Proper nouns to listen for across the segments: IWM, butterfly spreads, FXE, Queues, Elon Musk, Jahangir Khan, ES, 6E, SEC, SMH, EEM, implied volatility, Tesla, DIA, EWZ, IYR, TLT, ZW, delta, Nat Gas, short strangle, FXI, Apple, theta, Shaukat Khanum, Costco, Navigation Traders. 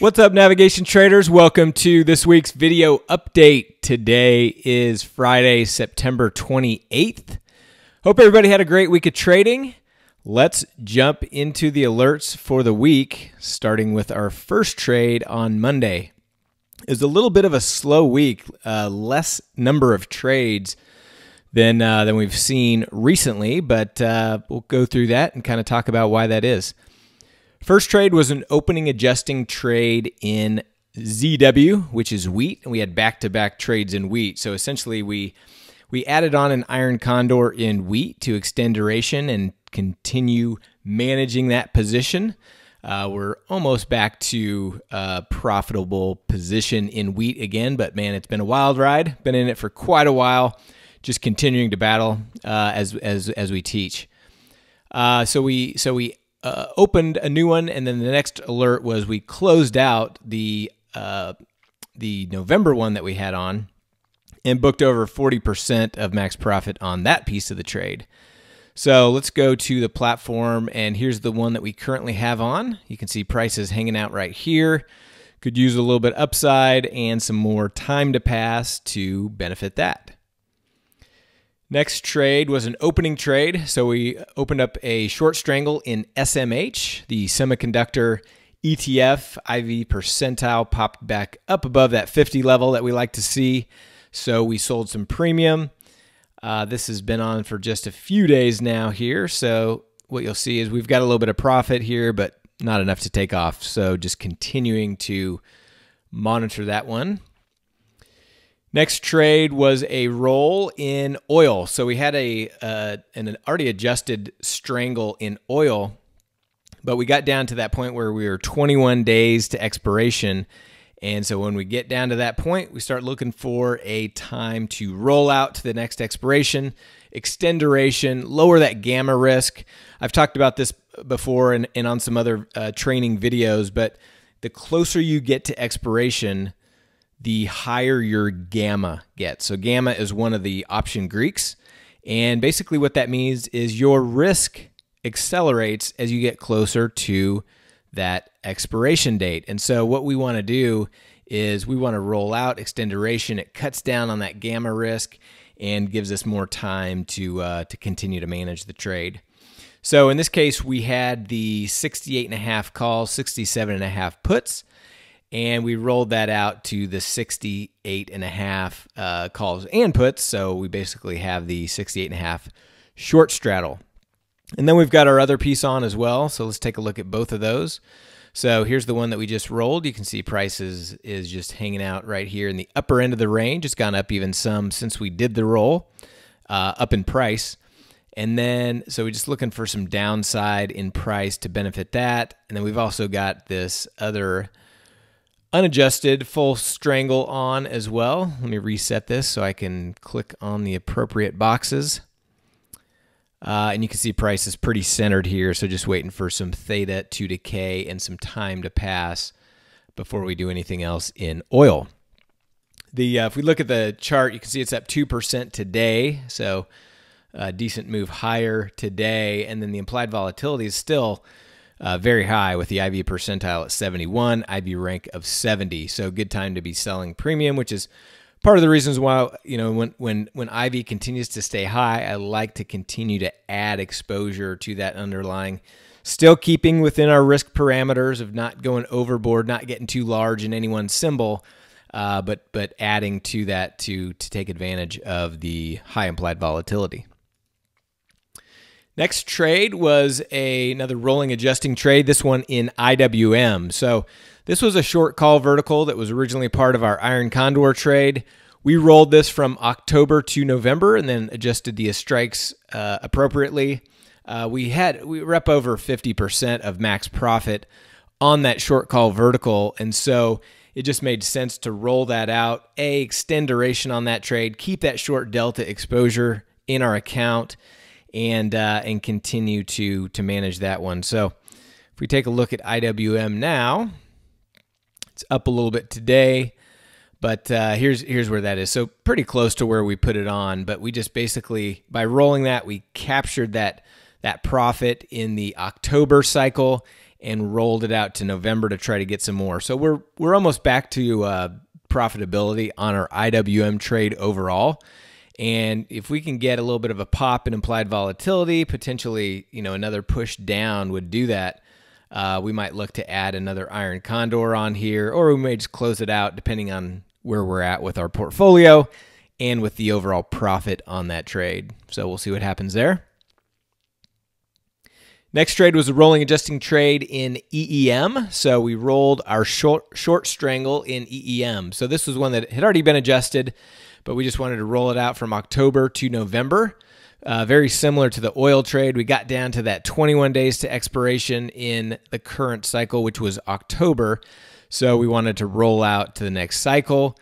What's up, Navigation Traders? Welcome to this week's video update. Today is Friday, September 28th. Hope everybody had a great week of trading. Let's jump into the alerts for the week, starting with our first trade on Monday. It was a little bit of a slow week, less number of trades than we've seen recently, but we'll go through that and kind of talk about why that is. First trade was an opening adjusting trade in ZW, which is wheat, and we had back-to-back trades in wheat. So essentially we added on an iron condor in wheat to extend duration and continue managing that position. We're almost back to a profitable position in wheat again, but man, it's been a wild ride. Been in it for quite a while, just continuing to battle as we teach. So we opened a new one, and then the next alert was we closed out the November one that we had on and booked over 40% of max profit on that piece of the trade. So let's go to the platform, and here's the one that we currently have on. You can see prices hanging out right here. Could use a little bit upside and some more time to pass to benefit that. Next trade was an opening trade. So we opened up a short strangle in SMH, the semiconductor ETF. IV percentile popped back up above that 50 level that we like to see. So we sold some premium. This has been on for just a few days now here. So what you'll see is we've got a little bit of profit here, but not enough to take off. So just continuing to monitor that one. Next trade was a roll in oil. So we had an already adjusted strangle in oil, but we got down to that point where we were 21 days to expiration. And so when we get down to that point, we start looking for a time to roll out to the next expiration, extend duration, lower that gamma risk. I've talked about this before and on some other training videos, but the closer you get to expiration, the higher your gamma gets. So gamma is one of the option Greeks. And basically what that means is your risk accelerates as you get closer to that expiration date. And so what we want to do is we want to roll out, extend duration. It cuts down on that gamma risk and gives us more time to continue to manage the trade. So in this case, we had the 68.5 calls, 67.5 puts, and we rolled that out to the 68.5 calls and puts. So we basically have the 68.5 short straddle. And then we've got our other piece on as well. So let's take a look at both of those. So here's the one that we just rolled. You can see prices is just hanging out right here in the upper end of the range. It's gone up even some since we did the roll, up in price. And then, so we're just looking for some downside in price to benefit that. And then we've also got this other unadjusted full strangle on as well. Let me reset this so I can click on the appropriate boxes. And you can see price is pretty centered here. So just waiting for some theta to decay and some time to pass before we do anything else in oil. If we look at the chart, you can see it's up 2% today. So a decent move higher today. And then the implied volatility is still very high, with the IV percentile at 71, IV rank of 70. So good time to be selling premium, which is part of the reasons why, you know, when IV continues to stay high, I like to continue to add exposure to that underlying, still keeping within our risk parameters of not going overboard, not getting too large in any one symbol, but adding to that to take advantage of the high implied volatility. Next trade was another rolling adjusting trade, this one in IWM. So this was a short call vertical that was originally part of our iron condor trade. We rolled this from October to November and then adjusted the strikes appropriately. We were up over 50% of max profit on that short call vertical, and so it just made sense to roll that out, extend duration on that trade, keep that short delta exposure in our account, and continue to manage that one. So if we take a look at IWM now, it's up a little bit today, but here's where that is. So pretty close to where we put it on, but we just basically, by rolling that, we captured that profit in the October cycle and rolled it out to November to try to get some more. So we're almost back to profitability on our IWM trade overall. And if we can get a little bit of a pop in implied volatility, potentially, you know, another push down would do that. We might look to add another iron condor on here, or we may just close it out depending on where we're at with our portfolio and with the overall profit on that trade. So we'll see what happens there. Next trade was a rolling adjusting trade in EEM. So we rolled our short strangle in EEM. So this was one that had already been adjusted, but we just wanted to roll it out from October to November. Very similar to the oil trade. We got down to that 21 days to expiration in the current cycle, which was October. So we wanted to roll out to the next cycle.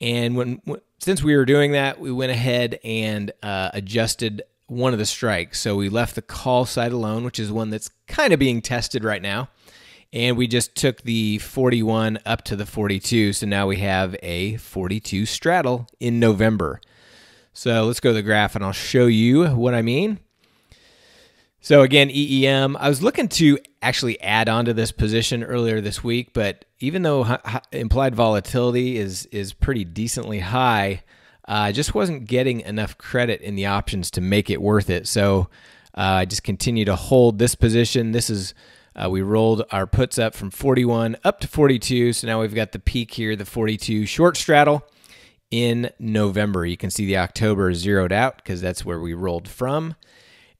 And since we were doing that, we went ahead and adjusted one of the strikes. So we left the call side alone, which is one that's kind of being tested right now. And we just took the 41 up to the 42. So now we have a 42 straddle in November. So let's go to the graph and I'll show you what I mean. So again, EEM, I was looking to actually add on to this position earlier this week, but even though implied volatility is pretty decently high, I just wasn't getting enough credit in the options to make it worth it. So I just continue to hold this position. This is, we rolled our puts up from 41 up to 42. So now we've got the peak here, the 42 short straddle in November. You can see the October zeroed out because that's where we rolled from.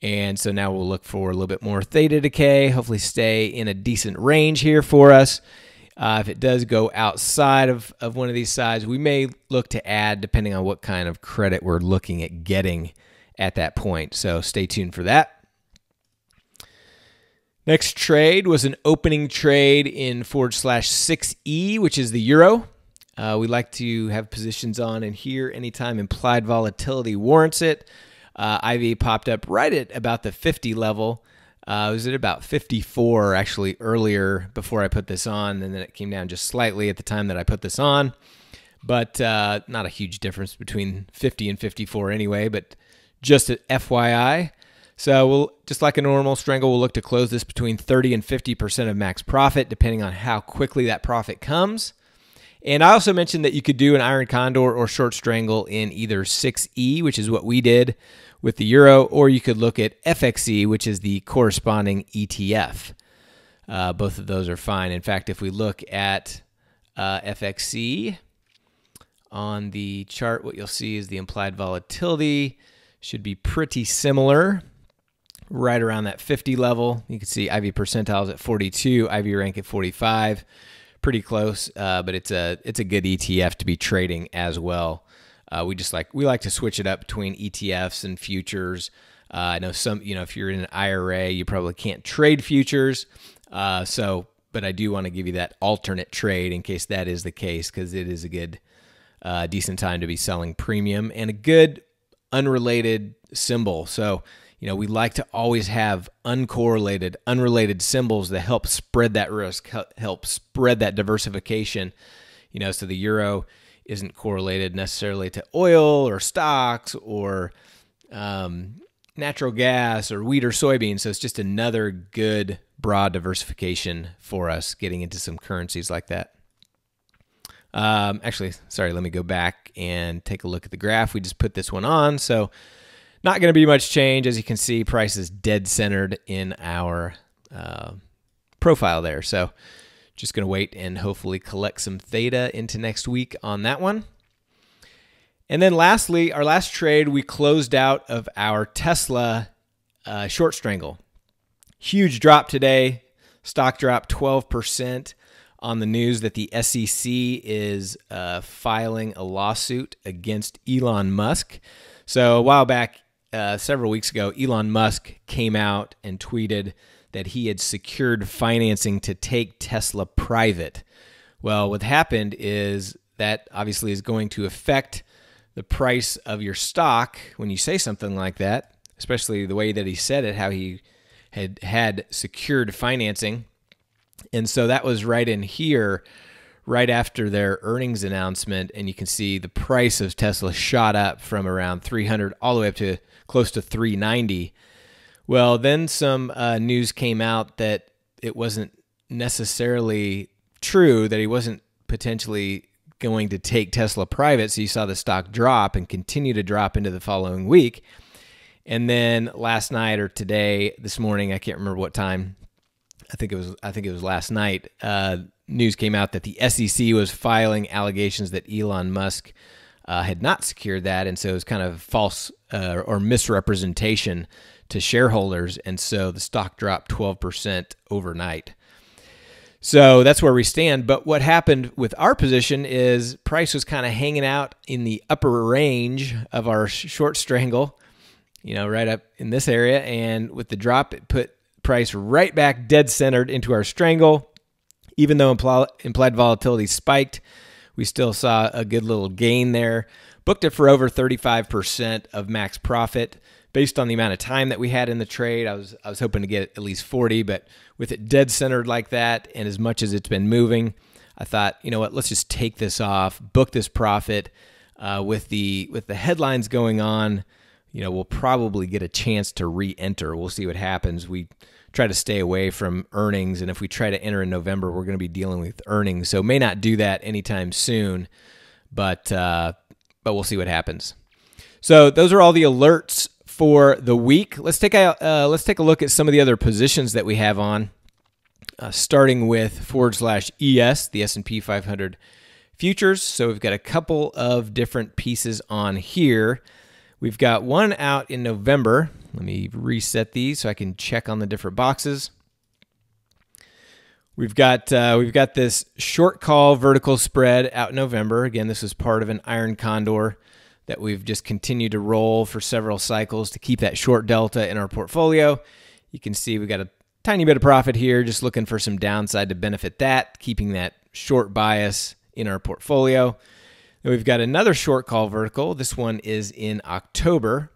And so now we'll look for a little bit more theta decay, hopefully stay in a decent range here for us. If it does go outside of one of these sides, we may look to add depending on what kind of credit we're looking at getting at that point. So stay tuned for that. Next trade was an opening trade in /6E, which is the euro. We like to have positions on in here anytime implied volatility warrants it. IV popped up right at about the 50 level. It was at about 54 actually earlier before I put this on, and then it came down just slightly at the time that I put this on. But not a huge difference between 50 and 54 anyway, but just an FYI. So we'll, just like a normal strangle, we'll look to close this between 30 and 50% of max profit, depending on how quickly that profit comes. And I also mentioned that you could do an iron condor or short strangle in either 6E, which is what we did with the euro, or you could look at FXE, which is the corresponding ETF. Both of those are fine. In fact, if we look at FXE on the chart, what you'll see is the implied volatility should be pretty similar, right around that 50 level. You can see IV percentiles at 42, IV rank at 45. Pretty close, but it's a good ETF to be trading as well. We like to switch it up between ETFs and futures. I know some, you know, if you're in an IRA, you probably can't trade futures. But I do want to give you that alternate trade in case that is the case, because it is a good, decent time to be selling premium and a good unrelated symbol. So, you know, we like to always have uncorrelated, unrelated symbols that help spread that risk, help spread that diversification, you know, so the euro isn't correlated necessarily to oil or stocks or natural gas or wheat or soybeans. So it's just another good broad diversification for us getting into some currencies like that. Actually, sorry, let me go back and take a look at the graph. We just put this one on. So not going to be much change. As you can see, price is dead centered in our profile there. So just going to wait and hopefully collect some theta into next week on that one. And then lastly, our last trade, we closed out of our Tesla short strangle. Huge drop today. Stock dropped 12% on the news that the SEC is filing a lawsuit against Elon Musk. So a while back, several weeks ago, Elon Musk came out and tweeted that he had secured financing to take Tesla private. Well, what happened is that obviously is going to affect the price of your stock when you say something like that, especially the way that he said it, how he had secured financing. And so that was right in here, right after their earnings announcement, and you can see the price of Tesla shot up from around 300 all the way up to close to 390. Well, then some news came out that it wasn't necessarily true that he wasn't potentially going to take Tesla private. So you saw the stock drop and continue to drop into the following week. And then last night or today, this morning, I can't remember what time, I think it was last night, news came out that the SEC was filing allegations that Elon Musk had not secured that. And so it was kind of false or misrepresentation to shareholders. And so the stock dropped 12% overnight. So that's where we stand. But what happened with our position is price was kind of hanging out in the upper range of our short strangle, you know, right up in this area. And with the drop, it put price right back dead centered into our strangle. Even though implied volatility spiked, we still saw a good little gain there. Booked it for over 35% of max profit. Based on the amount of time that we had in the trade, I was hoping to get at least 40, but with it dead centered like that, and as much as it's been moving, I thought, you know what, let's just take this off, book this profit. With the headlines going on, you know, we'll probably get a chance to re-enter. We'll see what happens. We try to stay away from earnings, and if we try to enter in November, we're going to be dealing with earnings, so may not do that anytime soon. But we'll see what happens. So those are all the alerts for the week. Let's take a look at some of the other positions that we have on, starting with /ES, the S&P 500 futures. So we've got a couple of different pieces on here. We've got one out in November. Let me reset these so I can check on the different boxes. We've got this short call vertical spread out in November. Again, this was part of an iron condor that we've just continued to roll for several cycles to keep that short delta in our portfolio. You can see we got a tiny bit of profit here, just looking for some downside to benefit that, keeping that short bias in our portfolio. Then we've got another short call vertical. This one is in October.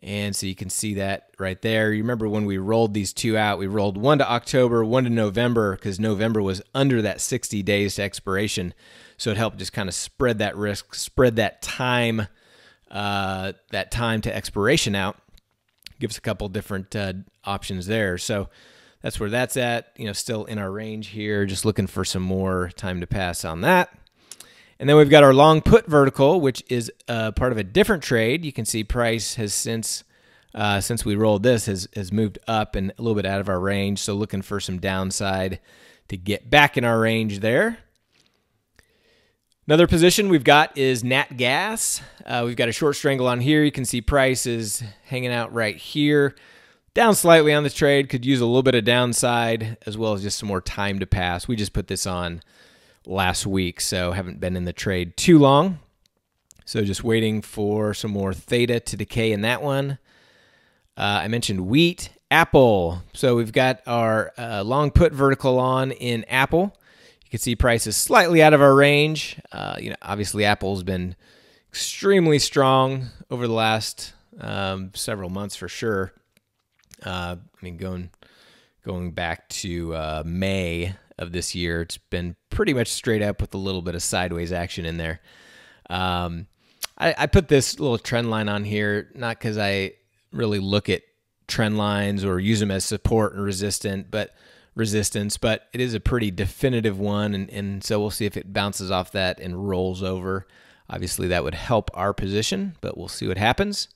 And so you can see that right there. You remember when we rolled these two out, we rolled one to October, one to November, because November was under that 60 days to expiration. So it helped just kind of spread that risk, spread that time to expiration out. Gives a couple different options there. So that's where that's at. You know, still in our range here. Just looking for some more time to pass on that. And then we've got our long put vertical, which is part of a different trade. You can see price has since we rolled this has moved up and a little bit out of our range. So looking for some downside to get back in our range there. Another position we've got is Nat Gas. We've got a short strangle on here. You can see price is hanging out right here. Down slightly on the trade. Could use a little bit of downside as well as just some more time to pass. We just put this on last week, so haven't been in the trade too long. So just waiting for some more theta to decay in that one. I mentioned wheat, Apple. So we've got our long put vertical on in Apple. You can see price is slightly out of our range. You know, obviously Apple's been extremely strong over the last several months for sure. I mean, going back to May of this year, it's been pretty much straight up with a little bit of sideways action in there. I put this little trend line on here, not because I really look at trend lines or use them as support and resistance, but it is a pretty definitive one. And so we'll see if it bounces off that and rolls over. Obviously that would help our position, but we'll see what happens.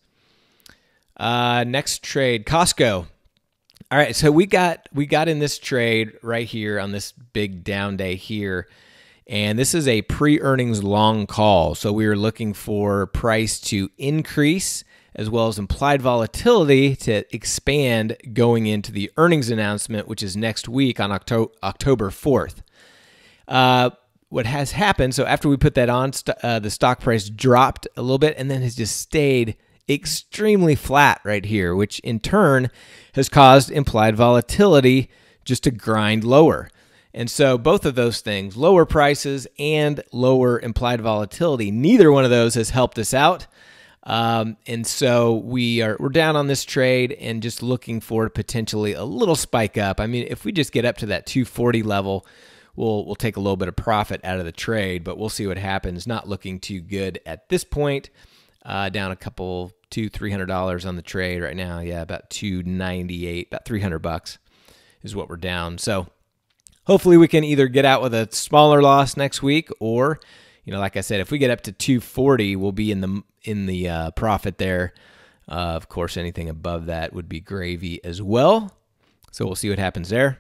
Next trade, Costco. All right, so we got in this trade right here on this big down day here, and this is a pre-earnings long call. So we were looking for price to increase as well as implied volatility to expand going into the earnings announcement, which is next week on October 4th. What has happened, so after we put that on, the stock price dropped a little bit and then has just stayed extremely flat right here, which in turn has caused implied volatility just to grind lower. And so both of those things, lower prices and lower implied volatility, neither one of those has helped us out. And so we're down on this trade and just looking for potentially a little spike up. I mean, if we just get up to that 240 level, we'll take a little bit of profit out of the trade, but we'll see what happens. Not looking too good at this point. Down a couple, $200-$300 on the trade right now. Yeah, about $298, about $300. is what we're down. So hopefully we can either get out with a smaller loss next week, or, you know, like I said, if we get up to 240, we'll be in the profit there. Of course, anything above that would be gravy as well. So we'll see what happens there.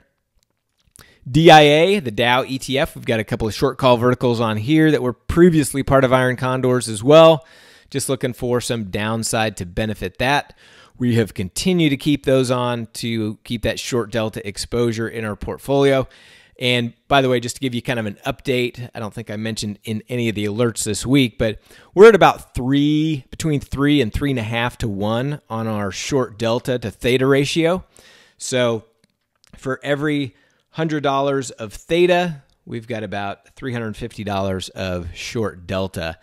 DIA, the Dow ETF, we've got a couple of short call verticals on here that were previously part of Iron Condors as well. Just looking for some downside to benefit that. We have continued to keep those on to keep that short delta exposure in our portfolio. And by the way, just to give you kind of an update, I don't think I mentioned in any of the alerts this week, but we're at about between 3 and 3.5 to 1 on our short delta to theta ratio. So for every $100 of theta, we've got about $350 of short delta.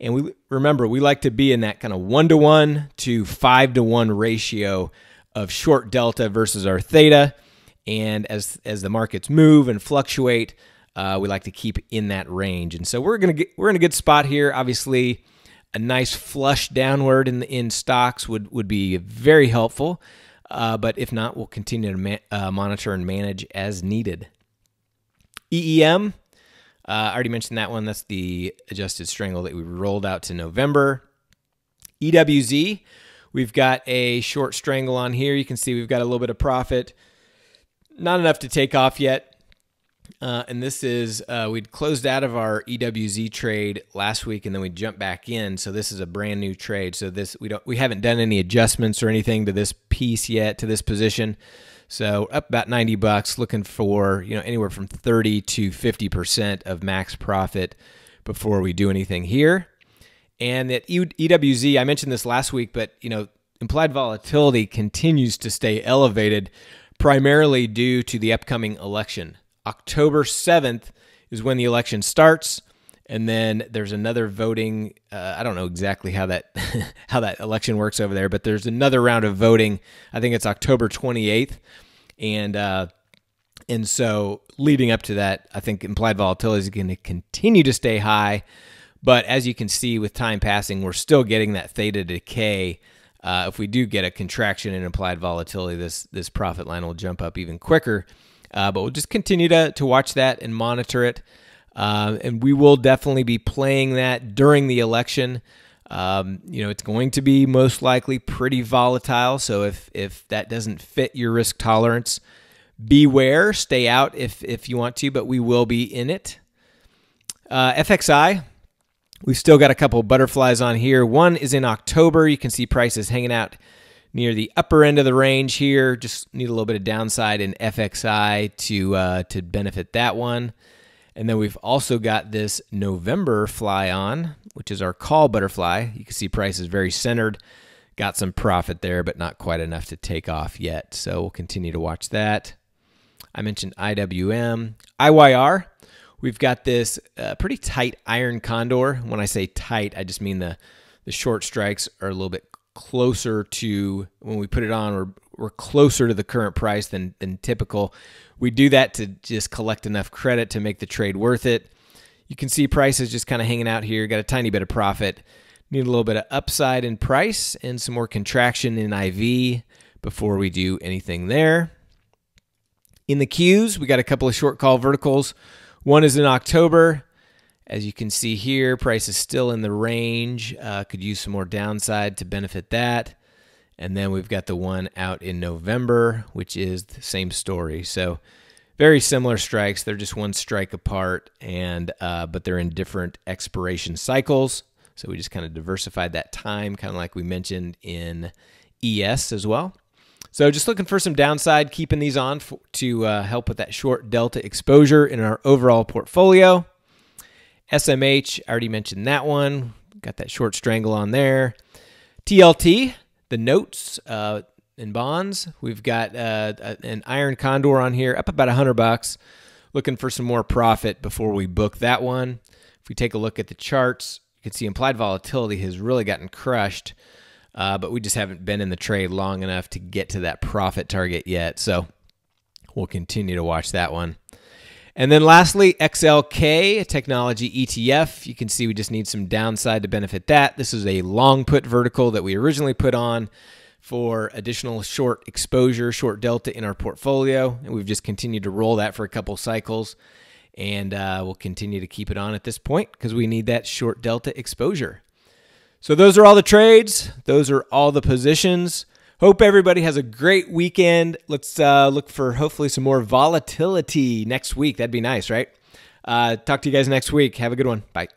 And we remember, we like to be in that kind of 1-to-1 to 5-to-1 ratio of short delta versus our theta. And as the markets move and fluctuate, we like to keep in that range. And so we're in a good spot here. Obviously, a nice flush downward in stocks would be very helpful. But if not, we'll continue to monitor and manage as needed. EEM, I already mentioned that one. That's the adjusted strangle that we rolled out to November. EWZ, we've got a short strangle on here. You can see we've got a little bit of profit. Not enough to take off yet. And this is, we'd closed out of our EWZ trade last week, and then we jumped back in. So this is a brand new trade. So this, we haven't done any adjustments or anything to this piece yet, to this position. So up about 90 bucks, looking for, you know, anywhere from 30 to 50% of max profit before we do anything here. And that EWZ, I mentioned this last week, but, you know, implied volatility continues to stay elevated, primarily due to the upcoming election. October 7th is when the election starts, and then there's another voting. I don't know exactly how that how that election works over there, but there's another round of voting. I think it's October 28th, and so leading up to that, I think implied volatility is going to continue to stay high. But as you can see, with time passing, we're still getting that theta decay. If we do get a contraction in implied volatility, this profit line will jump up even quicker. But we'll just continue to watch that and monitor it. And we will definitely be playing that during the election. You know, it's going to be most likely pretty volatile. So if that doesn't fit your risk tolerance, beware, stay out if you want to, but we will be in it. FXI. We've still got a couple butterflies on here. One is in October. You can see prices hanging out near the upper end of the range here. Just need a little bit of downside in FXI to benefit that one. And then we've also got this November fly on, which is our call butterfly. You can see prices very centered. Got some profit there, but not quite enough to take off yet. So we'll continue to watch that. I mentioned IWM. IYR. We've got this pretty tight iron condor. When I say tight, I just mean the short strikes are a little bit closer to, when we put it on, we're closer to the current price than typical. We do that to just collect enough credit to make the trade worth it. You can see prices just kind of hanging out here. Got a tiny bit of profit. Need a little bit of upside in price and some more contraction in IV before we do anything there. In the queues, we got a couple of short call verticals. One is in October. As you can see here, price is still in the range. Could use some more downside to benefit that. And then we've got the one out in November, which is the same story. So very similar strikes. They're just one strike apart, and but they're in different expiration cycles. So we just kind of diversified that time, kind of like we mentioned in ES as well. So just looking for some downside, keeping these on to help with that short delta exposure in our overall portfolio. SMH, I already mentioned that one. Got that short strangle on there. TLT, the notes and bonds. We've got an iron condor on here, up about 100 bucks. Looking for some more profit before we book that one. If we take a look at the charts, you can see implied volatility has really gotten crushed. But we just haven't been in the trade long enough to get to that profit target yet. So we'll continue to watch that one. And then lastly, XLK, a technology ETF. You can see we just need some downside to benefit that. This is a long put vertical that we originally put on for additional short exposure, short delta in our portfolio. And we've just continued to roll that for a couple cycles. And we'll continue to keep it on at this point because we need that short delta exposure. So those are all the trades. Those are all the positions. Hope everybody has a great weekend. Let's look for hopefully some more volatility next week. That'd be nice, right? Talk to you guys next week. Have a good one. Bye.